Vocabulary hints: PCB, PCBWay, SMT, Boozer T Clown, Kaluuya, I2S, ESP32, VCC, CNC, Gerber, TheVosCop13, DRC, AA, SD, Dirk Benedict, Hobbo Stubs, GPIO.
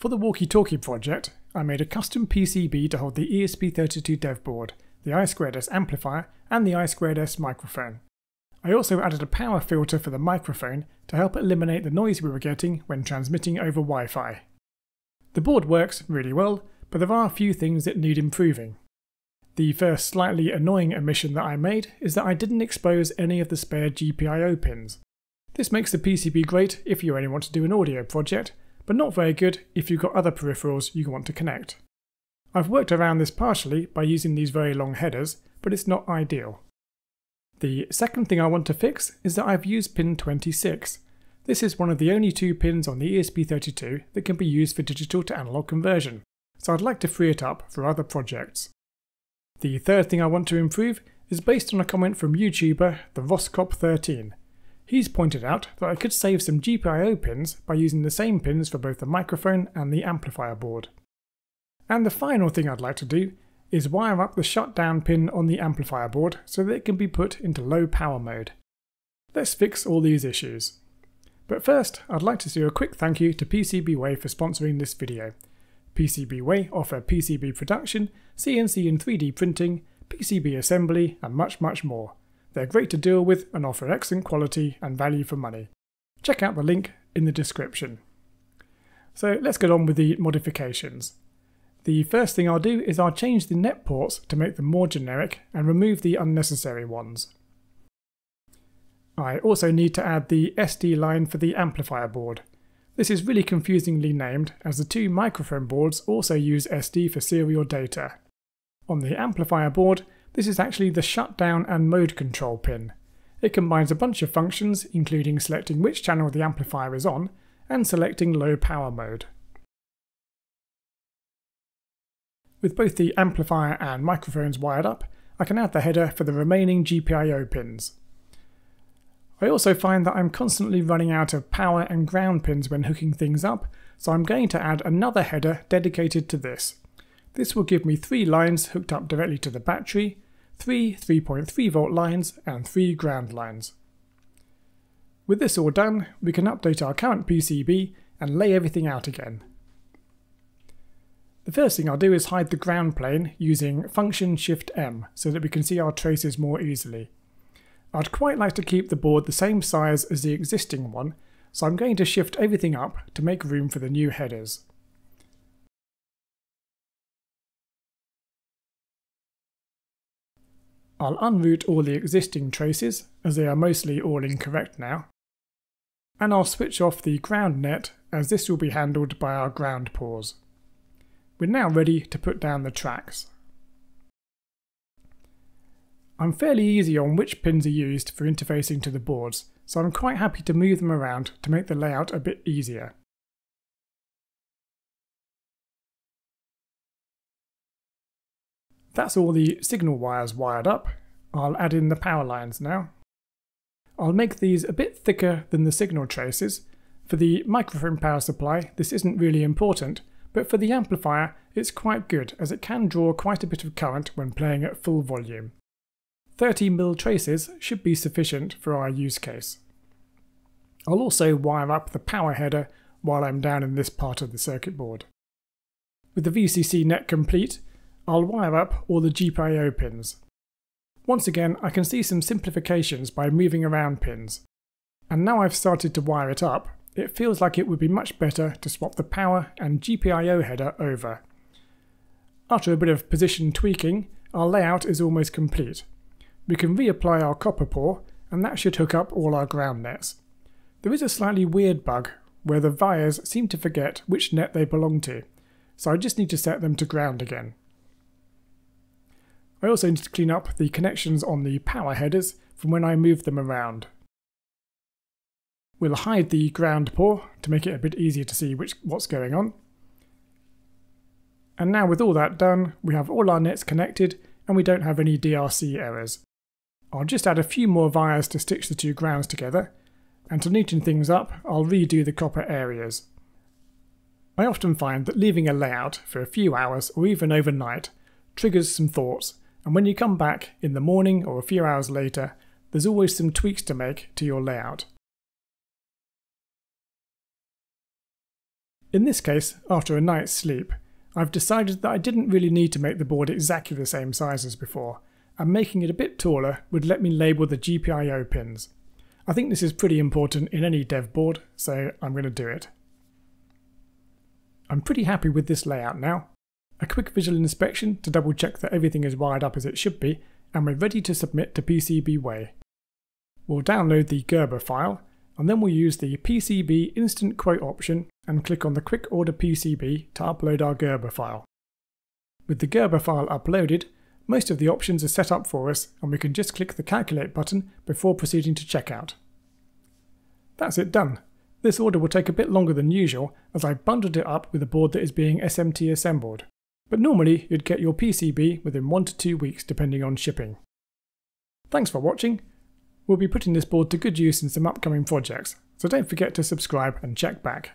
For the walkie-talkie project, I made a custom PCB to hold the ESP32 dev board, the I2S amplifier and the I2S microphone. I also added a power filter for the microphone to help eliminate the noise we were getting when transmitting over Wi-Fi. The board works really well, but there are a few things that need improving. The first slightly annoying omission that I made is that I didn't expose any of the spare GPIO pins. This makes the PCB great if you only want to do an audio project, but not very good if you've got other peripherals you want to connect. I've worked around this partially by using these very long headers, but it's not ideal. The second thing I want to fix is that I've used pin 26. This is one of the only two pins on the ESP32 that can be used for digital to analog conversion, so I'd like to free it up for other projects. The third thing I want to improve is based on a comment from YouTuber TheVosCop13. He's pointed out that I could save some GPIO pins by using the same pins for both the microphone and the amplifier board. And the final thing I'd like to do is wire up the shutdown pin on the amplifier board so that it can be put into low power mode. Let's fix all these issues. But first, I'd like to do a quick thank you to PCBWay for sponsoring this video. PCBWay offer PCB production, CNC and 3D printing, PCB assembly and much more. They're great to deal with and offer excellent quality and value for money. Check out the link in the description. So let's get on with the modifications. The first thing I'll do is I'll change the net ports to make them more generic and remove the unnecessary ones. I also need to add the SD line for the amplifier board. This is really confusingly named as the two microphone boards also use SD for serial data. On the amplifier board, this is actually the shutdown and mode control pin. It combines a bunch of functions including selecting which channel the amplifier is on and selecting low power mode. With both the amplifier and microphones wired up, I can add the header for the remaining GPIO pins. I also find that I'm constantly running out of power and ground pins when hooking things up, so I'm going to add another header dedicated to this. This will give me 3 lines hooked up directly to the battery, 3 3.3 volt lines and 3 ground lines. With this all done, we can update our current PCB and lay everything out again. The first thing I'll do is hide the ground plane using function shift M so that we can see our traces more easily. I'd quite like to keep the board the same size as the existing one, so I'm going to shift everything up to make room for the new headers. I'll unroot all the existing traces, as they are mostly all incorrect now, and I'll switch off the ground net as this will be handled by our ground paws. We're now ready to put down the tracks. I'm fairly easy on which pins are used for interfacing to the boards, so I'm quite happy to move them around to make the layout a bit easier. That's all the signal wires wired up. I'll add in the power lines now. I'll make these a bit thicker than the signal traces. For the microphone power supply, this isn't really important, but for the amplifier it's quite good as it can draw quite a bit of current when playing at full volume. 30mm traces should be sufficient for our use case. I'll also wire up the power header while I'm down in this part of the circuit board. With the VCC net complete, I'll wire up all the GPIO pins. Once again I can see some simplifications by moving around pins. And now I've started to wire it up, it feels like it would be much better to swap the power and GPIO header over. After a bit of position tweaking, our layout is almost complete. We can reapply our copper paw and that should hook up all our ground nets. There is a slightly weird bug where the wires seem to forget which net they belong to, so I just need to set them to ground again. I also need to clean up the connections on the power headers from when I move them around. We'll hide the ground paw to make it a bit easier to see what's going on. And now with all that done, we have all our nets connected and we don't have any DRC errors. I'll just add a few more wires to stitch the two grounds together, and to neaten things up, I'll redo the copper areas. I often find that leaving a layout for a few hours or even overnight triggers some thoughts, and when you come back in the morning or a few hours later, there's always some tweaks to make to your layout. In this case, after a night's sleep, I've decided that I didn't really need to make the board exactly the same size as before, and making it a bit taller would let me label the GPIO pins. I think this is pretty important in any dev board, so I'm going to do it. I'm pretty happy with this layout now. A quick visual inspection to double check that everything is wired up as it should be, and we're ready to submit to PCBWay. We'll download the Gerber file, and then we'll use the PCB instant quote option and click on the quick order PCB to upload our Gerber file. With the Gerber file uploaded, most of the options are set up for us and we can just click the calculate button before proceeding to checkout. That's it done. This order will take a bit longer than usual as I've bundled it up with a board that is being SMT assembled, but normally you'd get your PCB within 1 to 2 weeks depending on shipping. Thanks for watching. We'll be putting this board to good use in some upcoming projects, so don't forget to subscribe and check back.